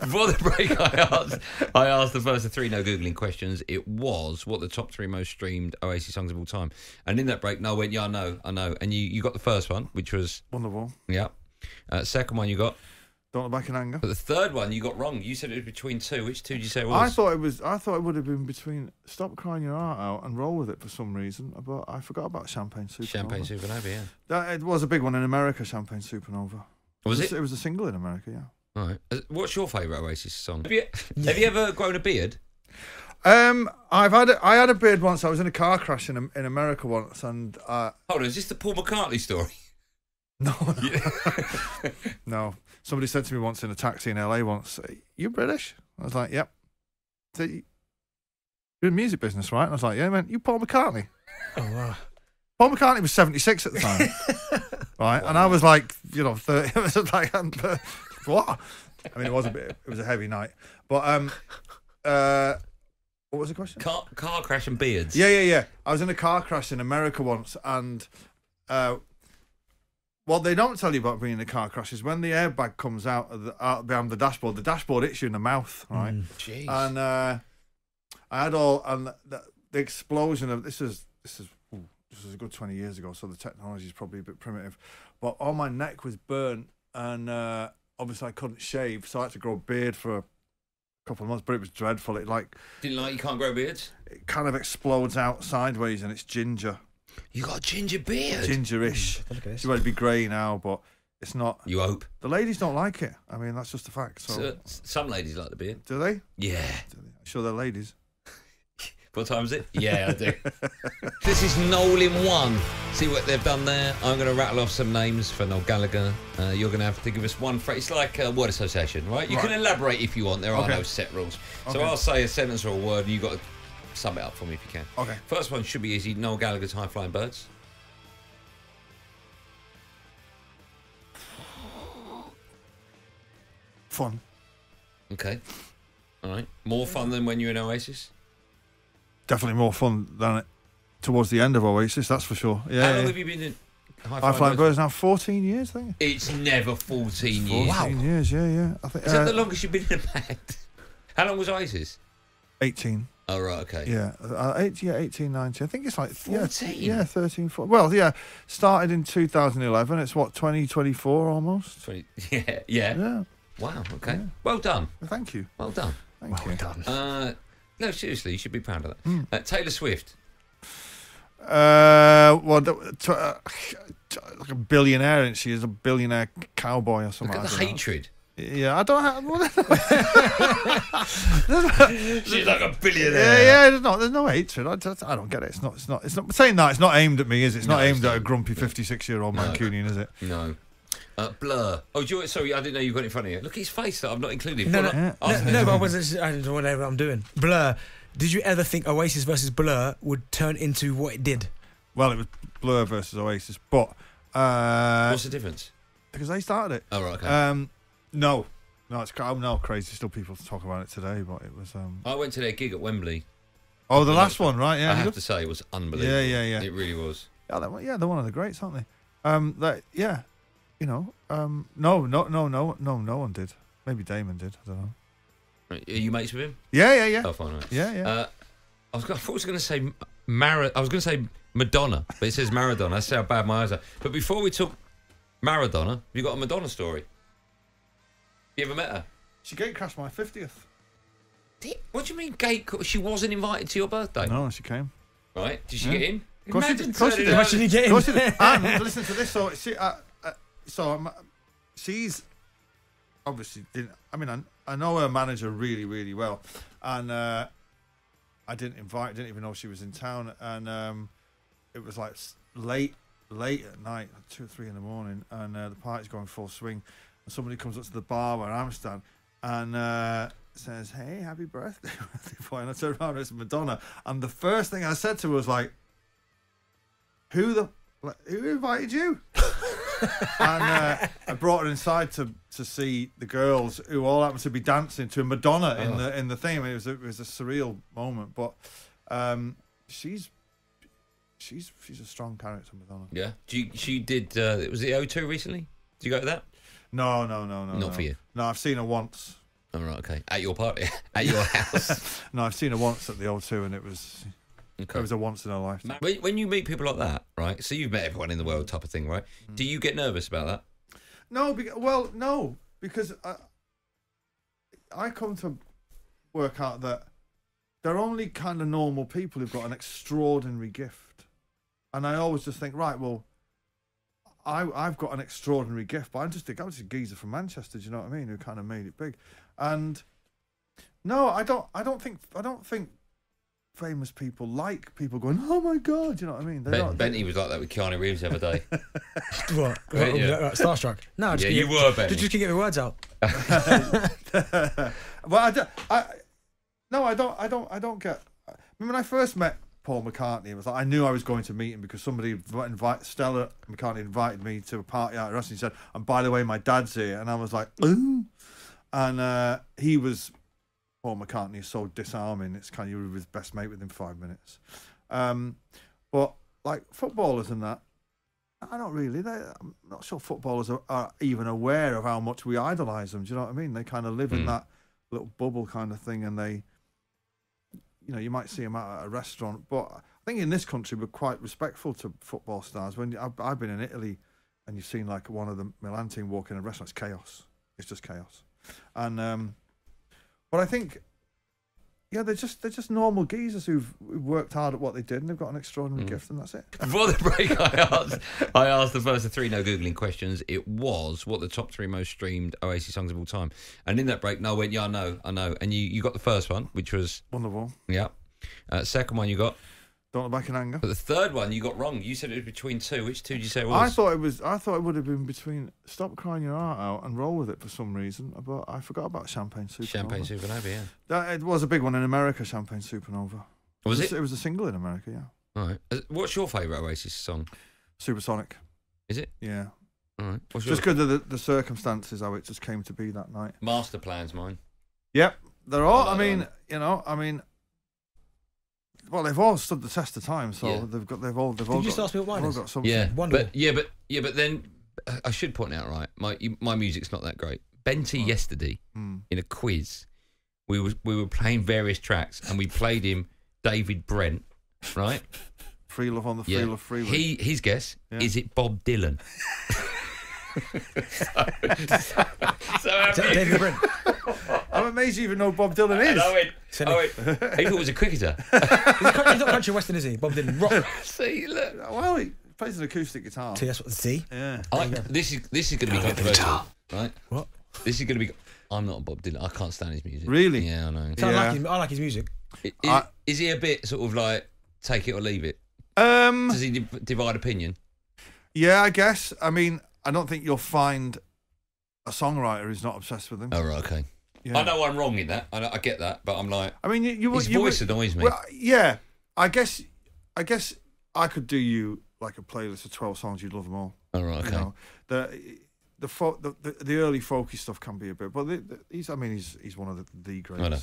Before the break, I asked the first of three no Googling questions. It was what the top three most streamed Oasis songs of all time. And in that break, Noel went, yeah, I know. And you got the first one, which was... Wonderful. Yeah. Second one you got... Don't Look Back in Anger. But the third one you got wrong. You said it was between two. Which two did you say it was? I thought it would have been between Stop Crying Your Heart Out and Roll With It for some reason. But I forgot about Champagne Supernova. Champagne Supernova, yeah. It was a big one in America, Champagne Supernova. Was it? It was a single in America, yeah. All right. What's your favourite Oasis song? Have you ever grown a beard? I had a beard once. I was in a car crash in America once, and hold on, is this the Paul McCartney story? No, yeah. No. Somebody said to me once in a taxi in LA once, "You British?" I was like, "Yep." So you're in the music business, right? And I was like, "Yeah, man. You Paul McCartney?" Oh wow. Paul McCartney was 76 at the time, right? Wow. And I was like, you know, 30. I was like, what? I mean, it was a bit. It was a heavy night, but what was the question? Car crash and beards. Yeah. I was in a car crash in America once, and what they don't tell you about being in a car crash is when the airbag comes out of behind the dashboard. The dashboard hits you in the mouth, right? Jeez. And the explosion of this is a good 20 years ago, so the technology is probably a bit primitive, but all my neck was burnt. And obviously I couldn't shave, so I had to grow a beard for a couple of months, but it was dreadful. It you can't grow beards? It kind of explodes out sideways and it's ginger. You got a ginger beard? Gingerish. It's going to be grey now, but it's not. You hope. The ladies don't like it. I mean, that's just a fact. So some ladies like the beard. Do they? Yeah. I'm sure they're ladies. What time is it? Yeah, I do. This is Noel in One. See what they've done there. I'm going to rattle off some names for Noel Gallagher. You're going to have to give us one phrase. It's like a word association, right? You can elaborate if you want. There are no set rules. So I'll say a sentence or a word, and you've got to sum it up for me if you can. Okay. First one should be easy. Noel Gallagher's High Flying Birds. Fun. Okay. All right. More fun than when you were in Oasis? Definitely more fun than it towards the end of Oasis, that's for sure. Yeah. How long have you been in High Flying Birds now? 14 years, I think. It's never 14 years. 14 years, yeah. I think, is that the longest you've been in a band? How long was Oasis? 18. Oh, right, okay. Yeah, 18, 19. I think it's like... 14? Yeah, 13, 14. Well, yeah, started in 2011. It's, what, 2024 almost? 20, yeah. Wow, okay. Yeah. Well done. Thank you. Well done. Thank you. No, seriously, you should be proud of that. Taylor Swift. Like a billionaire, and she is a billionaire cowboy or something. Look at the hatred. Yeah, I don't have. She's like a billionaire. Yeah, there's no hatred. I don't get it. It's not saying that. It's not aimed at me, is it? It's not aimed at a grumpy 56-year-old Mancunian, is it? No. Blur. Oh, sorry, I didn't know you got it in front of you. Look at his face that I've not included. No, but I wasn't. I don't know whatever I'm doing. Blur. Did you ever think Oasis versus Blur would turn into what it did? Well, it was Blur versus Oasis, but what's the difference? Because they started it. Oh, right. Okay. No, it's crazy. Still, people talk about it today, but it was. I went to their gig at Wembley. Oh, the last one, right? Yeah. I have to say, it was unbelievable. Yeah. It really was. Yeah, they're one of the greats, aren't they? Yeah. You know, no one did. Maybe Damon did. I don't know. Are you mates with him? Yeah. Oh, fine, right. Yeah. I was going to say Madonna, but it says Maradona. That's how bad my eyes are. But before we took Maradona, have you got a Madonna story? You ever met her? She gate crashed my 50th. What do you mean gate? She wasn't invited to your birthday. No, she came. Right? Did she get in? Of course she did. Of course she did. And listen to this. So she. So she's obviously didn't. I mean, I know her manager really, really well, and I didn't even know she was in town, and it was like late at night, like 2 or 3 in the morning, and the party's going full swing, and somebody comes up to the bar where I'm standing, and says, "Hey, happy birthday, boy!" And I turned around, and it's Madonna, and the first thing I said to her was like, "Who invited you?" And I brought her inside to see the girls who all happened to be dancing to Madonna in the thing. I mean, it was a surreal moment, but she's a strong character, Madonna. Yeah, she did. Was it O2 recently? Did you go to that? No. Not for you. No, I've seen her once. All right, okay. At your party? At your house? No, I've seen her once at the O2, and it was... Okay. It was a once in a lifetime. When you meet people like that, right? So you've met everyone in the world, type of thing, right? Mm. Do you get nervous about that? No, because I come to work out that they're only kind of normal people who've got an extraordinary gift, and I always just think, right, well, I've got an extraordinary gift, but I'm just a geezer from Manchester, do you know what I mean? Who kind of made it big, and no, I don't think famous people like people going, oh my god, do you know what I mean? Bentley was like that with Keanu Reeves the other day. What? Right, yeah. Starstruck? No, just you were Bentley. Just keep getting words out. Well, I don't get. I mean, when I first met Paul McCartney, it was like I knew I was going to meet him because somebody Stella McCartney invited me to a party out at restaurant. He said, and by the way, my dad's here, and I was like, ooh, and he was. Paul McCartney is so disarming. It's kind of you were his best mate within 5 minutes. But like footballers and that, I don't really. I'm not sure footballers are even aware of how much we idolise them. Do you know what I mean? They kind of live in that little bubble kind of thing, and they, you know, you might see them out at a restaurant. But I think in this country we're quite respectful to football stars. When I've been in Italy, and you've seen like one of the Milan team walk in a restaurant, it's chaos. It's just chaos, and. But I think, yeah, they're just normal geezers who've worked hard at what they did, and they've got an extraordinary gift, and that's it. Before the break, I asked the first of three no googling questions. It was what the top three most streamed Oasis songs of all time. And in that break, Noel went, yeah, I know. And you got the first one, which was Wonderful. Yeah. Second one you got Don't Look Back in Anger. But the third one you got wrong. You said it was between two. Which two did you say it was? I thought it would have been between Stop Crying Your Heart Out and Roll With It for some reason. But I forgot about Champagne Supernova. Champagne Supernova, yeah. It was a big one in America, Champagne Supernova. Was it? It was a single in America, yeah. All right. What's your favourite Oasis song? Supersonic. Is it? Yeah. All right. What's just because of the circumstances, how it just came to be that night. Master Plan's mine. Yep. They're all, I mean... Well, they've all stood the test of time, so yeah. They've all. Did you just ask me what mine is? Yeah, Wonderful. But then I should point out, right? My music's not that great. Benty yesterday in a quiz, we were playing various tracks, and we played him David Brent, right? Free Love on the Free Love Freeway. His guess is it Bob Dylan. So David Brent. I'm amazed you even know Bob Dylan is. I thought he was a cricketer. He's not country western, is he? Bob Dylan rock. See, look. Well, he plays an acoustic guitar. See, that's what. See? Yeah. This is going to be controversial, right? What? This is going to be. I'm not a Bob Dylan. I can't stand his music. Really? Yeah, I know. So yeah. I like his music. Is he a bit sort of like take it or leave it? Does he divide opinion? Yeah, I guess. I mean, I don't think you'll find a songwriter who's not obsessed with him. Oh, right, okay. Yeah. I know I'm wrong in that. I get that, but I'm like, I mean, his voice annoys me. Well, yeah, I guess I could do you like a playlist of 12 songs, you'd love them all. All right, okay. You know, the early folky stuff can be a bit, but he's one of the greatest. I know.